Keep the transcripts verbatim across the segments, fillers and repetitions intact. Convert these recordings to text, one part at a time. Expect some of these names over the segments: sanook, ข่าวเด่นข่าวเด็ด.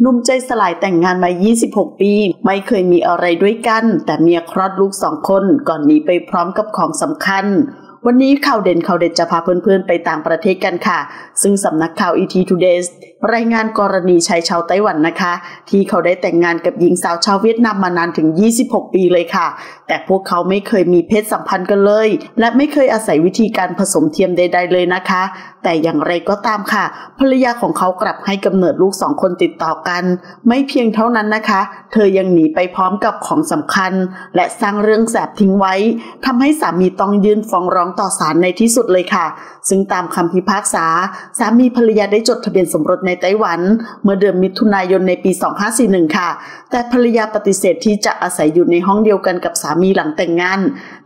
หนุ่มใจสลายแต่งงานมายี่สิบหกปีไม่เคยมีอะไรด้วยกันแต่เมียคลอดลูกสองคนก่อนหนีไปพร้อมกับของสำคัญวันนี้ข่าวเด่นข่าวเด็ดจะพาเพื่อนๆไปต่างประเทศกันค่ะซึ่งสำนักข่าว อี ที Today รายงานกรณีชายชาวไต้หวันนะคะที่เขาได้แต่งงานกับหญิงสาวชาวเวียดนามมานานถึงยี่สิบหกปีเลยค่ะแต่พวกเขาไม่เคยมีเพศสัมพันธ์กันเลยและไม่เคยอาศัยวิธีการผสมเทียมใดๆเลยนะคะแต่อย่างไรก็ตามค่ะภรรยาของเขากลับให้กำเนิดลูกสองคนติดต่อกันไม่เพียงเท่านั้นนะคะเธอยังหนีไปพร้อมกับของสำคัญและสร้างเรื่องแสบทิ้งไว้ทำให้สามีต้องยื่นฟ้องร้องต่อศาลในที่สุดเลยค่ะซึ่งตามคำพิพากษาสามีภรรยาได้จดทะเบียนสมรสในไต้หวันเมื่อเดือนมิถุนายนในปีสองพันห้าร้อยสี่สิบเอ็ดค่ะแต่ภรรยาปฏิเสธที่จะอาศัยอยู่ในห้องเดียวกันกับสามีหลังแต่งงาน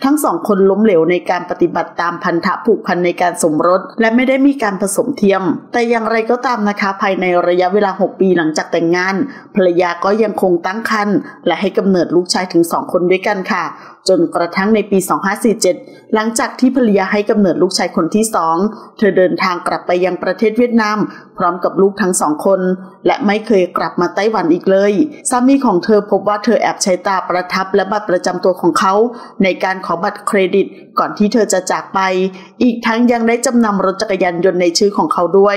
ทั้งสองคนล้มเหลวในการปฏิบัติตามพันธะผูกพันในการสมรสและไม่ได้มีการผสมเทียมแต่อย่างไรก็ตามนะคะภายในระยะเวลาหกปีหลังจากแต่งงานภรรยาก็ยังคงตั้งครรภ์และให้กำเนิดลูกชายถึงสองคนด้วยกันค่ะจนกระทั่งในปีสองพันห้าร้อยสี่สิบเจ็ดหลังจากที่ภรรยาให้กำเนิดลูกชายคนที่สองเธอเดินทางกลับไปยังประเทศเวียดนามพร้อมกับลูกทั้งสองคนและไม่เคยกลับมาไต้หวันอีกเลยสามีของเธอพบว่าเธอแอบใช้ตาประทับและบัตรประจำตัวของเขาในการขอบัตรเครดิตก่อนที่เธอจะจากไปอีกทั้งยังได้จำนำรถจักรยานยนต์ในชื่อของเขาด้วย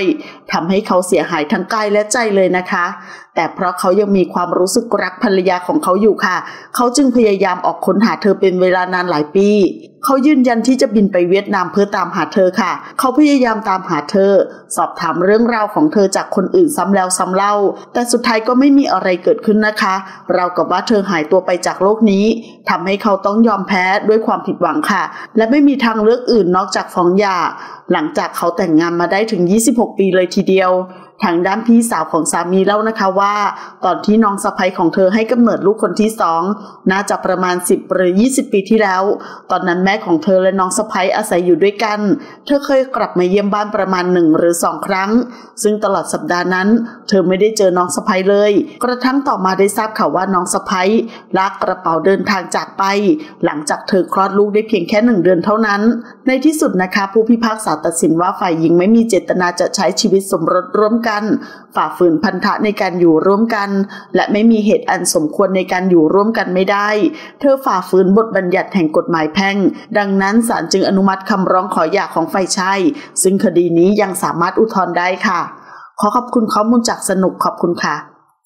ทำให้เขาเสียหายทั้งกายและใจเลยนะคะแต่เพราะเขายังมีความรู้สึกรักภรรยาของเขาอยู่ค่ะเขาจึงพยายามออกค้นหาเธอเป็นเวลานานหลายปีเขายืนยันที่จะบินไปเวียดนามเพื่อตามหาเธอค่ะเขาพยายามตามหาเธอสอบถามเรื่องราวของเธอจากคนอื่นซ้ำแล้วซ้ำเล่าแต่สุดท้ายก็ไม่มีอะไรเกิดขึ้นนะคะราวกับว่าเธอหายตัวไปจากโลกนี้ทำให้เขาต้องยอมแพ้ด้วยความผิดหวังค่ะและไม่มีทางเลือกอื่นนอกจากฟ้องหย่าหลังจากเขาแต่งงานมาได้ถึงยี่สิบหกปีเลยทีเดียวทางด้านพี่สาวของสามีเล่านะคะว่าตอนที่น้องสะใภ้ของเธอให้กำเนิดลูกคนที่สองน่าจะประมาณสิบหรือยี่สิบปีที่แล้วตอนนั้นแม่ของเธอและน้องสะใภ้อาศัยอยู่ด้วยกันเธอเคยกลับมาเยี่ยมบ้านประมาณหนึ่งหรือสองครั้งซึ่งตลอดสัปดาห์นั้นเธอไม่ได้เจอน้องสะใภ้เลยกระทั่งต่อมาได้ทราบข่าวว่าน้องสะใภ้ลากกระเป๋าเดินทางจากไปหลังจากเธอคลอดลูกได้เพียงแค่หนึ่งเดือนเท่านั้นในที่สุดนะคะผู้พิพากษาตัดสินว่าฝ่ายหญิงไม่มีเจตนาจะใช้ชีวิตสมรสร่วมกันฝ่าฝืนพันธะในการอยู่ร่วมกันและไม่มีเหตุอันสมควรในการอยู่ร่วมกันไม่ได้เธอฝ่าฝืนบทบัญญัติแห่งกฎหมายแพ่งดังนั้นศาลจึงอนุมัติคำร้องขอหย่าของฝ่ายชายซึ่งคดีนี้ยังสามารถอุทธรณ์ได้ค่ะขอขอบคุณข้อมูลจากสนุกขอบคุณค่ะ